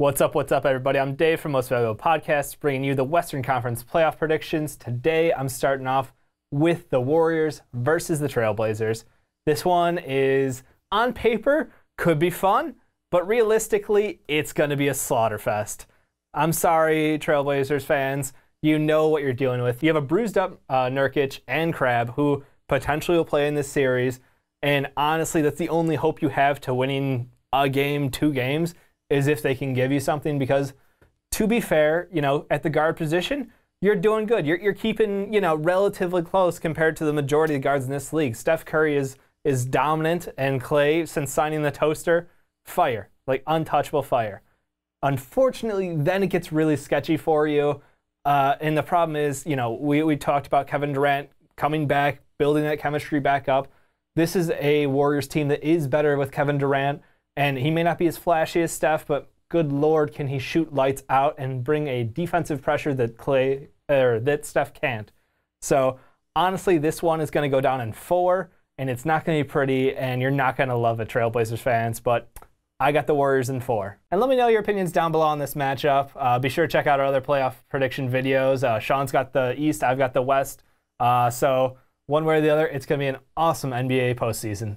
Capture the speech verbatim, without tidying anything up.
What's up, what's up, everybody? I'm Dave from Most Valuable Podcasts, bringing you the Western Conference playoff predictions. Today, I'm starting off with the Warriors versus the Trail Blazers. This one is, on paper, could be fun, but realistically, it's going to be a slaughterfest. I'm sorry, Trail Blazers fans. You know what you're dealing with. You have a bruised-up uh, Nurkic and Crab, who potentially will play in this series, and honestly, that's the only hope you have to winning a game, two games, is if they can give you something, because to be fair, you know, at the guard position, you're doing good. You're, you're keeping, you know, relatively close compared to the majority of guards in this league. Steph Curry is is dominant, and Clay, since signing the toaster, fire, like untouchable fire. Unfortunately, then it gets really sketchy for you. Uh, and the problem is, you know, we, we talked about Kevin Durant coming back, building that chemistry back up. This is a Warriors team that is better with Kevin Durant. And he may not be as flashy as Steph, but good Lord, can he shoot lights out and bring a defensive pressure that Clay or that Steph can't. So honestly, this one is going to go down in four, and it's not going to be pretty, and you're not going to love it, Trailblazers fans, but I got the Warriors in four. And let me know your opinions down below on this matchup. Uh, be sure to check out our other playoff prediction videos. Uh, Sean's got the East, I've got the West. Uh, so one way or the other, it's going to be an awesome N B A postseason.